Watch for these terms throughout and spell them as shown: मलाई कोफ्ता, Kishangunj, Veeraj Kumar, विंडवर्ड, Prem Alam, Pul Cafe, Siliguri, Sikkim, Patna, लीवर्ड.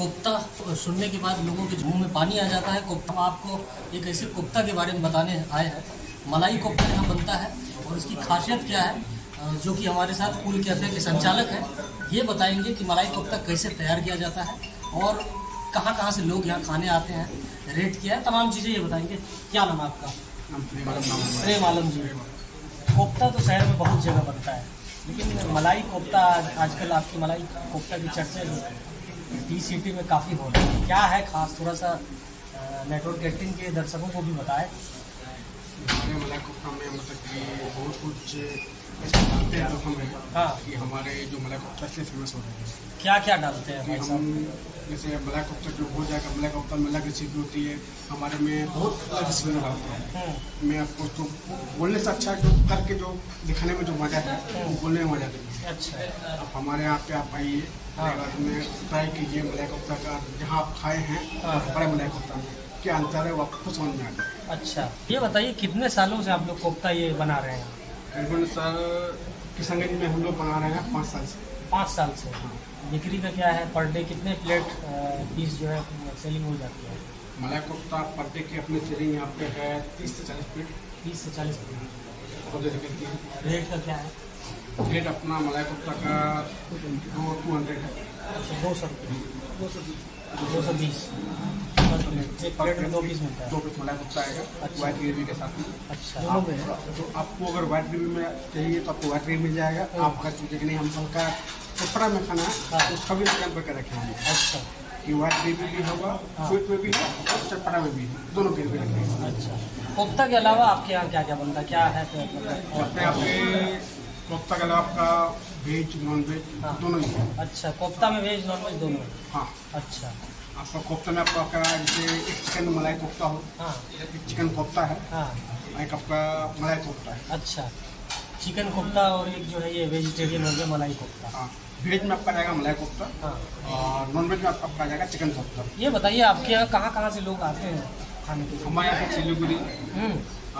कोफ्ता सुनने के बाद लोगों के मुँह में पानी आ जाता है। कोफ्ता, आपको एक ऐसे कोफ्ता के बारे में बताने आए हैं। मलाई कोफ्ता यहाँ बनता है और उसकी खासियत क्या है, जो कि हमारे साथ पुल कैफे के संचालक हैं, ये बताएंगे कि मलाई कोफ्ता कैसे तैयार किया जाता है और कहाँ कहाँ से लोग यहाँ खाने आते हैं, रेट क्या है, तमाम चीज़ें ये बताएंगे। क्या नाम है आपका? प्रेम आलम जी। कोफ्ता तो शहर में बहुत जगह बनता है, लेकिन मलाई कोफ्ता आजकल आपकी मलाई कोफ्ता की चर्चा टी सिटी में काफ़ी हो रही है, क्या है खास? थोड़ा सा नेटवर्क कैंटीन के दर्शकों को भी बताएं। मलाई कोफ्ता में मतलब कि बहुत कुछ ऐसे डालते हैं लोग हमें, हाँ, कि हमारे जो मलाई कोफ्ता से फेमस हो रहे हैं। क्या क्या डालते हैं? जैसे मलाई कोफ्ता जो हो जाएगा, मलाई कोफ्ता में अलग रेसिपी होती है, हमारे में बहुत अलग रेसिपी डालते हैं। मैं आपको तो बोलने से अच्छा जो करके जो दिखाने में जो मजा है वो बोलने में मजा देंगे। अच्छा, अब हमारे यहाँ पे आप आइए, ट्राई कीजिए मलाई कोफ्ता का। जहाँ आप खाए हैं बड़े मलाई कोफ्ता में क्या अंतर है वो आपको समझ में आता है। अच्छा, ये बताइए कितने सालों से आप लोग कोफ्ता ये बना रहे हैं? करीबन सर किशनगंज में हम लोग बना रहे हैं 5 साल से। 5 साल से। बिक्री का क्या है, पर डे कितने प्लेट पीस जो है सेलिंग हो जाती है? मलाई कोफ्ता पर डे की अपनी सेलिंग यहाँ पे है 30 से 40 प्लेट। 30 से 40 प्लेट। और रेट का क्या है? रेट अपना मलाई कोफ्ता का 200 है। 220 2 प्लेट मलाई कोफ्ता आएगा वाइट ग्रेवी के साथ में। अच्छा, तो आपको अगर वाइट ग्रेवी में चाहिए तो आपको वाइट ग्रेवी मिल जाएगा। आप घर चुके नहीं, हम सबका कपड़ा में खाना है उसका भी स्टैंड करके रखेंगे। अच्छा, कि वाइट ग्रेवी भी होगा, स्वीट में भी है और चटपटा में भी, दोनों ग्रेवी रखेंगे। अच्छा, कोफ्ता के अलावा आपके यहाँ क्या क्या बनता है, क्या है? अपने आपके कोफ्ता के अलावा आपका वेज नॉन वेज दोनों ही है। अच्छा, कोफ्ता में वेज नॉन वेज दोनों? हाँ। अच्छा, आपका कोफ्ता में आपका जैसे एक चिकन मलाई कोफ्ता हो, हाँ, एक चिकन कोफ्ता है, हाँ, एक आपका मलाई कोफ्ता है। अच्छा, चिकन कोफ्ता और एक जो है ये वेजिटेरियन हो गया मलाई कोफ्ता। हाँ, वेज में आपका जाएगा मलाई कोफ्ता, हाँ, और नॉन वेज में आपका जाएगा चिकन कोफ्ता। ये बताइए आपके यहाँ कहाँ कहाँ से लोग आते हैं खाने के? हमारे यहाँ से सिलीगुड़ी,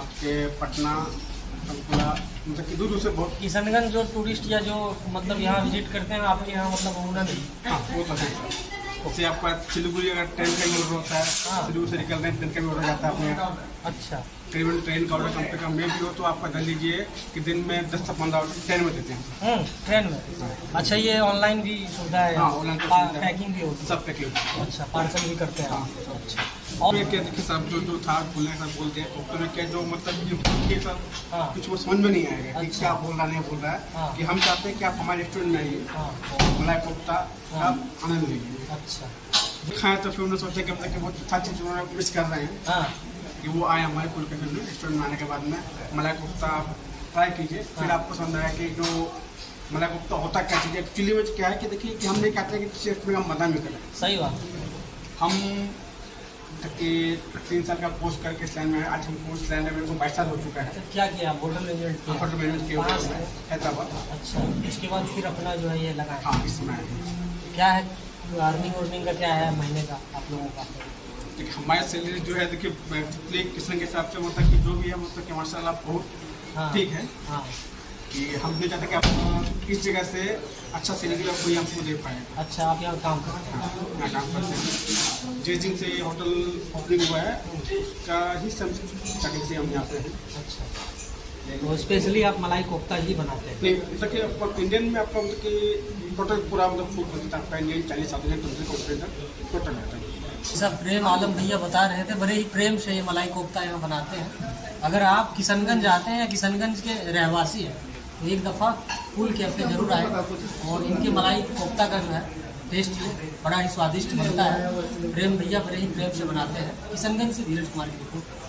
आपके पटना, मतलब कि दूर से बहुत। किशनगंज जो टूरिस्ट या जो मतलब यहाँ विजिट करते हैं, आपके यहाँ मतलब घूमना नहीं? हाँ, वो तो है। जैसे आपका सिलीगुड़ी अगर ट्रेन का ऑर्डर होता है, सिलीगुड़ी से निकलते हैं ट्रेन का भी ऑर्डर जाता है अपने यहाँ। अच्छा, करीबन ट्रेन का ऑर्डर कम से कम में भी हो तो आपका कर लीजिए कि दिन में 10 से 15 ट्रेन में देते हैं। ट्रेन में? अच्छा, ये ऑनलाइन भी सुविधा है? हाँ, ऑनलाइन पैकिंग भी होती है, सब पैकिंग। अच्छा, पार्सल भी करते हैं। अच्छा, और ये क्या देखिए साहब, जो जो था बोलने साहब बोलते हैं कोफ्ते में क्या, जो मतलब ये सब कुछ वो समझ में नहीं आएगा कि क्या बोल रहा नहीं बोल रहा है, कि हम चाहते हैं कि आप हमारे रेस्टोरेंट में आइए, मलाई कोफ्ता आप आनंद लीजिए। अच्छा, खाएँ तो फिर उन्होंने सोचा कि मतलब कि बहुत अच्छा चीज़ उन्होंने मिस कर रहे हैं, कि वो आए हमारे पुल कैफे में। रेस्टोरेंट में आने के बाद में मलाई कोफ्ता आप ट्राई कीजिए, फिर आपको समझ आया कि जो मलाई कोफ्ता होता क्या चीज़ है। एक्चुअली वो क्या है कि देखिए कि हम नहीं कहते कि किसी रेस्टोरेंट में हम मदद नहीं करें। सही बात। हम कि 3 साल का कोर्स करके इस लाइन में, आज हम कोर्स लाइन में को 22 साल हो चुका है। क्या किया? होटल मैनेजमेंट किया, होटल मैनेजमेंट किया हैदराबाद। अच्छा, इसके बाद फिर अपना जो है ये लगाया। हाँ, इसमें क्या है अर्निंग का क्या है महीने का आप लोगों का? देखिए, हमारी सैलरी जो है देखिए किसान के हिसाब से होता है कि जो भी है मतलब कि माशाल्लाह आप बहुत ठीक है। हाँ, कि हम नहीं चाहते कि आप इस जगह से अच्छा सैलरी आपको यहाँ से दे पाए। अच्छा, आप यहाँ काम करते हैं? यहाँ काम करते हैं, जिस दिन से होटल ओपनिंग हुआ है का ही समझ से हम यहाँ पे हैं। अच्छा, और स्पेशली आप मलाई कोफ्ता ही बनाते हैं? नहीं, आपको इंडियन में आपका मतलब कि टोटल पूरा मतलब फूड बनता है आपका, इंडियन 40-50 टोटल रहता है। सर, प्रेम आलम भैया बता रहे थे बड़े ही प्रेम से ये मलाई कोफ्ता यहाँ बनाते हैं। अगर आप किशनगंज आते हैं या किशनगंज के रहवासी हैं तो एक दफ़ा पुल कैफे जरूर आए और इनके मलाई कोफ्ता का जो है टेस्ट बड़ा ही स्वादिष्ट बनता है। प्रेम भैया बड़े ही प्रेम से बनाते हैं। किशनगंज से वीरज कुमार की रिपोर्ट।